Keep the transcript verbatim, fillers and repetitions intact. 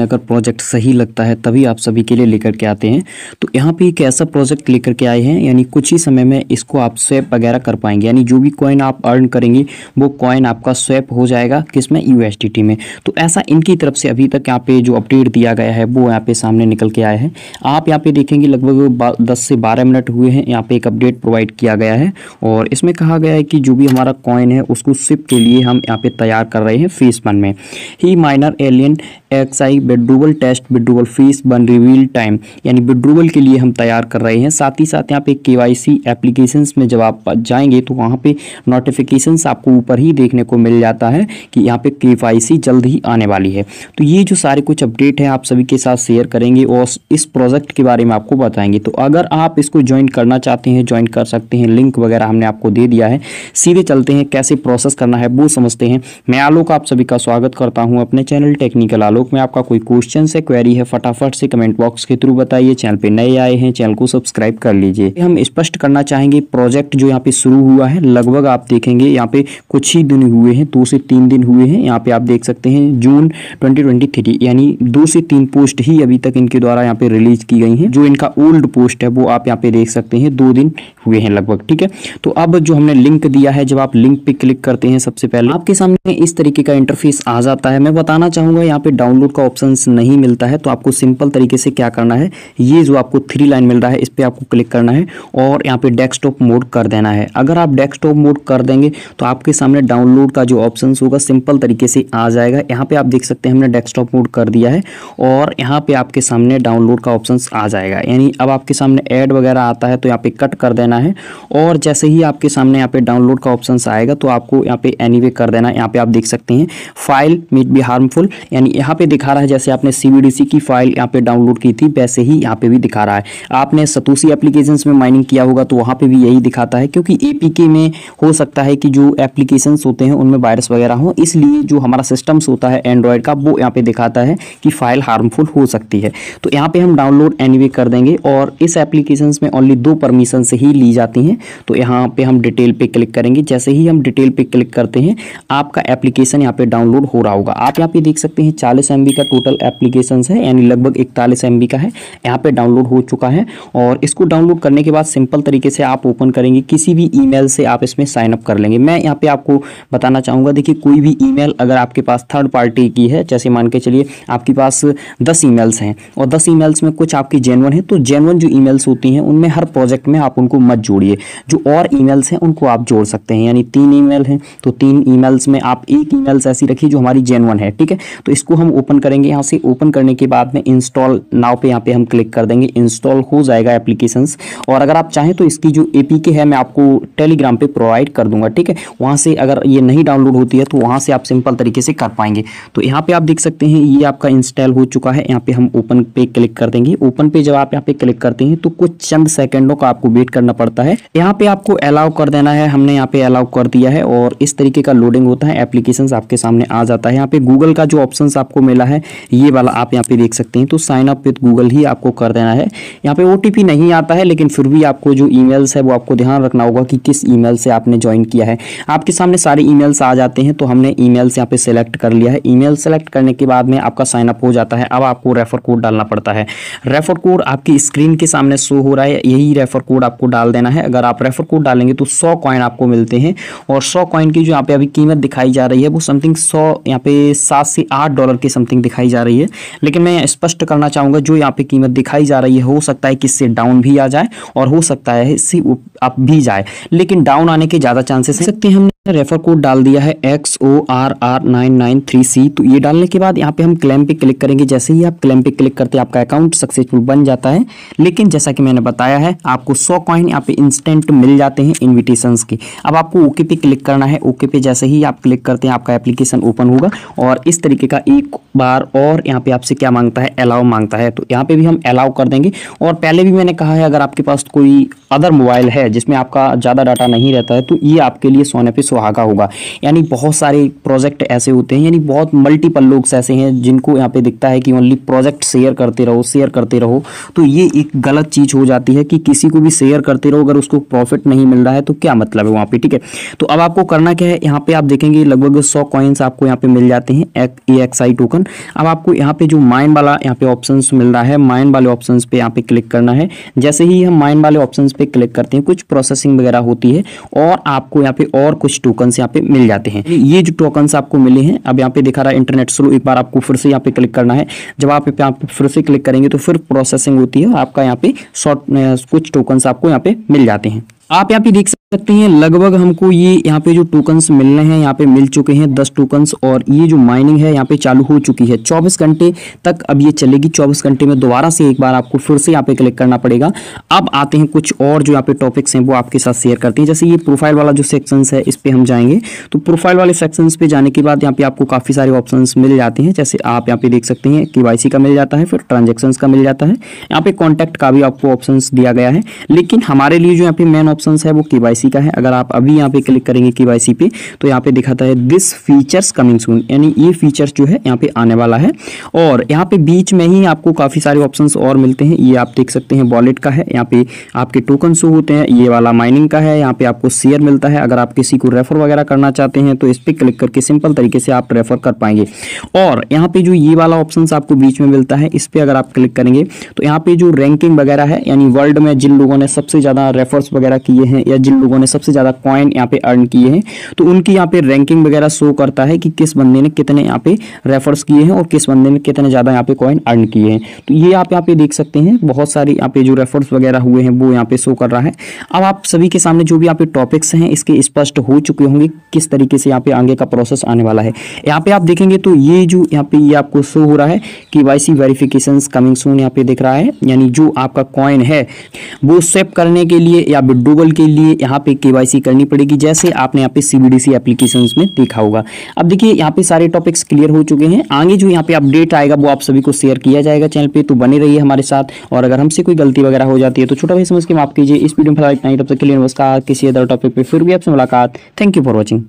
अगर प्रोजेक्ट सही लगता है तभी आप सभी के लिए लेकर के आते हैं। तो यहाँ पे एक ऐसा प्रोजेक्ट लेकर के आए हैं, यानी कुछ ही समय में इसको आप स्वैप वगैरह कर पाएंगे, यानी जो भी कॉइन आप अर्न करेंगे वो कॉइन आपका स्वैप हो जाएगा किसमें, यूएसडीटी में। तो ऐसा इनकी तरफ से अभी तक यहाँ पे जो अपडेट दिया गया है वो यहाँ पे सामने निकल के आया है। आप यहाँ पे देखेंगे लगभग दस से बारह मिनट हुए हैं, यहाँ पे एक अपडेट प्रोवाइड किया गया है और इसमें कहा गया है कि जो भी हमारा कॉइन है उसको स्विप के लिए हम यहाँ पे तैयार कर रहे हैं फेस वन में। ही माइनर एलियन एक्सआई withdrawal test withdrawal fees one reveal time, यानी विड्रूवल के लिए हम तैयार कर रहे हैं। साथ ही साथ यहाँ पे केवाईसी एप्लीकेशंस में जब आप जाएंगे तो वहाँ पे नोटिफिकेशंस आपको ऊपर ही देखने को मिल जाता है कि यहाँ पे केवाईसी जल्द ही आने वाली है। तो ये जो सारे कुछ अपडेट हैं आप सभी के साथ शेयर करेंगे और इस प्रोजेक्ट के बारे में आपको बताएंगे। तो अगर आप इसको ज्वाइन करना चाहते हैं ज्वाइन कर सकते हैं, लिंक वगैरह हमने आपको दे दिया है। सीधे चलते हैं, कैसे प्रोसेस करना है वो समझते हैं। मैं आलोक आप सभी का स्वागत करता हूँ अपने चैनल टेक्निकल आलोक में। आपका कोई क्वेश्चन है, क्वेरी है, फटाफट से कमेंट बॉक्स के थ्रू बताइए। चैनल पे नए आए हैं चैनल को सब्सक्राइब कर लीजिए। हम स्पष्ट करना चाहेंगे प्रोजेक्ट जो यहाँ पे शुरू हुआ है, लगभग आप देखेंगे यहाँ पे कुछ ही दिन हुए हैं, दो से तीन दिन हुए हैं। यहाँ पे आप देख सकते हैं जून ट्वेंटी ट्वेंटी थ्री, यानी दो से तीन पोस्ट ही अभी तक इनके द्वारा यहाँ पे रिलीज की गई है। जो इनका ओल्ड पोस्ट है वो आप यहाँ पे देख सकते हैं, दो दिन हुए हैं लगभग, ठीक है। तो अब जो हमने लिंक दिया है, जब आप लिंक पे क्लिक करते हैं सबसे पहले आपके सामने इस तरीके का इंटरफेस आ जाता है। मैं बताना चाहूंगा यहाँ पे डाउनलोड का ऑप्शंस नहीं मिलता है, तो आपको सिंपल तरीके से क्या करना है, ये जो आपको थ्री लाइन मिल रहा है इस पे आपको क्लिक करना है और यहाँ पे डेस्कटॉप मोड कर देना है। अगर आप डेस्कटॉप मोड कर देंगे तो आपके सामने डाउनलोड का जो ऑप्शंस होगा सिंपल तरीके से आ जाएगा। यहाँ पे आप देख सकते हैं हमने डेस्कटॉप मोड कर दिया है और यहाँ पे आपके सामने डाउनलोड का ऑप्शंस आ जाएगा, यानी अब आपके सामने ऐड वगैरह आता है तो यहाँ पे कट कर देना है। और जैसे ही आपके सामने यहाँ पे डाउनलोड का ऑप्शंस आएगा तो आपको यहाँ पे एनीवे कर देना है। यहाँ पे आप देख सकते हैं फाइल मेड बी हार्मफुल, यानी यहाँ पे दिखा रहा है जैसे आपने सीबीडीसी की फाइल यहाँ पे डाउनलोड की थी वैसे ही यहाँ पे भी दिखा रहा है। आपने सतोशी एप्लीकेशंस में माइनिंग किया होगा तो वहाँ पे भी यही दिखाता है, क्योंकि एपीके में हो सकता है कि जो एप्लीकेशंस होते हैं उनमें वायरस वगैरह हो, इसलिए जो हमारा सिस्टम्स होता है एंड्रॉयड का वो यहाँ पे दिखाता है कि फाइल हार्मफुल हो सकती है। तो यहाँ पे हम डाउनलोड एनीवे कर देंगे और इस एप्लीकेशंस में ओनली दो परमिशन से ही ली जाती हैं। तो यहाँ पे हम डिटेल पे क्लिक करेंगे। जैसे ही हम डिटेल पे क्लिक करते हैं आपका एप्लीकेशन यहाँ पे डाउनलोड हो रहा होगा। आप यहाँ पे देख सकते हैं चालीस एमबी का टोटल एप्लीकेशंस है, यानी लगभग इकतालीस एमबी का है, यहाँ पे डाउनलोड हो चुका है। और इसको डाउनलोड करने के बाद सिंपल तरीके से आप ओपन करेंगे, किसी भी ईमेल से आप इसमें साइन अप कर लेंगे। मैं यहाँ पे आपको बताना चाहूँगा, देखिए कोई भी ईमेल अगर आपके पास थर्ड पार्टी की है, जैसे मान के चलिए आपके पास दस ईमेल्स हैं और दस ईमेल्स में कुछ आपकी जेन्युइन है, तो जेन्युइन जो ईमेल्स होती हैं उनमें हर प्रोजेक्ट में आप उनको मत जोड़िए, जो और ईमेल्स हैं उनको आप जोड़ सकते हैं। यानी तीन ईमेल हैं तो तीन ईमेल्स में आप एक ईमेल्स ऐसी रखिए जो हमारी जेन्युइन है, ठीक है। तो इसको हम ओपन करेंगे, यहाँ से ओपन करने के बाद में इंस्टॉल नाउ पे यहाँ पे हम क्लिक कर देंगे, इंस्टॉल हो जाएगा एप्लीकेशंस। और अगर आप चाहें तो इसकी जो एपीके है मैं आपको टेलीग्राम पे प्रोवाइड कर दूंगा, ठीक है। वहाँ से अगर ये नहीं डाउनलोड होती है तो वहाँ से आप सिंपल तरीके से कर पाएंगे। तो यहाँ पे आप देख सकते हैं ये आपका इंस्टॉल हो चुका है। यहाँ पे हम ओपन पे क्लिक कर देंगे। ओपन पे जब आप यहाँ पे क्लिक करते हैं तो कुछ चंद सेकेंडों का आपको वेट करना पड़ता है। यहाँ पे आपको अलाउ कर देना है, हमने यहाँ पे अलाउ कर दिया है और इस तरीके का लोडिंग होता है, एप्लीकेशंस आपके सामने आ जाता है। यहाँ पे गूगल का जो ऑप्शन आपको मिला है ये वाला आप यहाँ पे देख सकते हैं, तो साइन अप विद गूगल ही आपको कर देना है। यहाँ पे ओटीपी नहीं आता है, लेकिन फिर भी आपको जो ईमेल्स है वो आपको ध्यान रखना होगा कि किस ईमेल से आपने ज्वाइन किया है। आपके सामने सारे ईमेल्स आ जाते हैं, तो हमने ईमेल्स यहाँ पे सेलेक्ट कर लिया है। ईमेल सेलेक्ट करने के बाद में आपका साइन अप हो जाता है। अब आपको रेफर कोड डालना पड़ता है। रेफर कोड आपकी स्क्रीन के सामने शो हो रहा है, यही रेफर कोड आपको डाल देना है। अगर आप रेफर कोड डालेंगे तो सौ कॉइन आपको मिलते हैं और सौ कॉइन की जो यहाँ पे अभी कीमत दिखाई जा रही है वो समथिंग सौ यहाँ पे सात से आठ डॉलर की समथिंग दिखाई जा रही है। लेकिन मैं स्पष्ट करना चाहूंगा जो यहाँ पे कीमत दिखाई जा रही है हो सकता है कि इससे डाउन भी आ जाए और हो सकता है इससे अप भी जाए, लेकिन डाउन आने के ज्यादा चांसेस हैं। सकते हैं हमने रेफर कोड डाल दिया है X O R R nine nine three C. तो ये डालने के बाद यहाँ पे हम क्लेम पे क्लिक करेंगे। जैसे ही आप क्लेम पे क्लिक करते हैं आपका अकाउंट सक्सेसफुल बन जाता है। लेकिन जैसा कि मैंने बताया है आपको सौ कॉइन यहाँ पे इंस्टेंट मिल जाते हैं इन्विटेशंस के। अब आपको ओके पे क्लिक करना है। ओके पे जैसे ही आप क्लिक करते हैं आपका एप्लीकेशन ओपन होगा और इस तरीके का एक बार और यहाँ पे आपसे क्या मांगता है, अलाउ मांगता है। तो यहाँ पे भी हम अलाउ कर देंगे। और पहले भी मैंने कहा है अगर आपके पास कोई अदर मोबाइल है जिसमें आपका ज़्यादा डाटा नहीं रहता है तो ये आपके लिए सोने पे सुहागा होगा। यानी बहुत सारे प्रोजेक्ट ऐसे होते हैं, यानी बहुत मल्टीपल लोग ऐसे हैं जिनको यहाँ पे दिखता है कि ओनली प्रोजेक्ट शेयर करते रहो शेयर करते रहो, तो ये एक गलत चीज़ हो जाती है कि किसी को भी शेयर करते रहो अगर उसको प्रॉफिट नहीं मिल रहा है तो क्या मतलब है वहाँ पे। ठीक है, तो अब आपको करना क्या है, यहाँ पे आप देखेंगे लगभग सौ कॉइन्स आपको यहाँ पे मिल जाते हैं ए एक्स आई टोकन। अब आपको यहाँ पे जो माइन वाला यहाँ पे ऑप्शन मिल रहा है, माइन वाले ऑप्शन पे यहाँ पे क्लिक करना है। जैसे ही हम माइन वाले ऑप्शन पे क्लिक करते हैं कुछ प्रोसेसिंग वगैरह होती है और आपको यहाँ पे और कुछ टोकन्स यहाँ पे मिल जाते हैं। ये जो टोकन्स आपको मिले हैं, अब यहाँ पे दिखा रहा है इंटरनेट स्लो, एक बार आपको फिर से यहाँ पे क्लिक करना है। जब आप यहाँ पे फिर से क्लिक करेंगे तो फिर प्रोसेसिंग होती है, आपका यहाँ पे शॉर्ट कुछ टोकन्स आपको यहाँ पे मिल जाते हैं। आप यहाँ पे देख सकते हैं लगभग हमको ये यहाँ पे जो टोकन्स मिलने हैं यहाँ पे मिल चुके हैं दस टोकन्स, और ये जो माइनिंग है यहाँ पे चालू हो चुकी है चौबीस घंटे तक। अब ये चलेगी चौबीस घंटे में, दोबारा से एक बार आपको फिर से यहाँ पे क्लिक करना पड़ेगा। अब आते हैं कुछ और जो यहाँ पे टॉपिक्स हैं वो आपके साथ शेयर करते हैं। जैसे ये प्रोफाइल वाला जो सेक्शंस है इस पर हम जाएंगे, तो प्रोफाइल वाले सेक्शंस पे जाने के बाद यहाँ पे आपको काफ़ी सारे ऑप्शन मिल जाते हैं। जैसे आप यहाँ पे देख सकते हैं के वाई सी का मिल जाता है, फिर ट्रांजेक्शन का मिल जाता है, यहाँ पे कॉन्टैक्ट का भी आपको ऑप्शन दिया गया है। लेकिन हमारे लिए जो यहाँ पे मेन है वो केवाईसी का है। अगर आप अभी यहाँ पे क्लिक करेंगे केवाईसी पे तो यहाँ पे दिखाता है दिस फीचर्स कमिंग सून, यानी ये फीचर्स जो है यहाँ पे आने वाला है। और यहाँ पे बीच में ही आपको काफी सारे ऑप्शंस और मिलते हैं। ये आप देख सकते हैं वॉलेट का है, यहाँ पे आपके टोकन शो होते हैं। ये वाला माइनिंग का है, यहाँ पे आपको शेयर मिलता है। अगर आप किसी को रेफर वगैरह करना चाहते हैं तो इस पर क्लिक करके सिंपल तरीके से आप रेफर कर पाएंगे। और यहाँ पे जो ये वाला ऑप्शन आपको बीच में मिलता है इस पर अगर आप क्लिक करेंगे तो यहाँ पे जो रैंकिंग वगैरह है, यानी वर्ल्ड में जिन लोगों ने सबसे ज्यादा रेफर्स वगैरह किए हैं या जिन लोगों ने सबसे ज्यादा कॉइन यहाँ पे अर्न किए हैं तो उनकी यहाँ पे रैंकिंग वगैरह शो करता है कि किस बंदे ने कितने यहाँ पे रेफर्स किए हैं और किस बंदे ने कितने ज्यादा यहाँ पे कॉइन अर्न किए हैं। तो ये आप यहाँ पे देख सकते हैं बहुत सारे यहाँ पे जो रेफर्स वगैरह हुए हैं वो यहाँ पे शो कर रहा है। अब आप सभी के सामने जो भी यहाँ पे टॉपिक्स हैं इसके स्पष्ट हो चुके होंगे किस तरीके से यहाँ पे आगे का प्रोसेस आने वाला है। यहाँ पे आप देखेंगे तो ये जो यहाँ पे ये आपको शो हो रहा है केवाईसी वेरिफिकेशन कमिंग सून यहाँ पे दिख रहा है, यानी जो आपका कॉइन है वो स्वैप करने के लिए या विड्रोवल के लिए यहाँ पे केवाईसी करनी पड़ेगी, जैसे आपने यहाँ पे सीबीडीसी एप्लीकेशंस में देखा होगा। अब देखिए यहाँ पे सारे टॉपिक्स क्लियर हो चुके हैं। आगे जो यहाँ पे अपडेट आएगा वो आप सभी को शेयर किया जाएगा चैनल पे, तो बने रहिए हमारे साथ। और अगर हमसे कोई गलती वगैरह हो जाती है तो छोटा भाई समझ के माफ कीजिए। इस वीडियो में फिलहाल इतना ही, तब तक के लिए नमस्कार। किसी अदर टॉपिक पे फिर भी आपसे मुलाकात। Thank you for watching.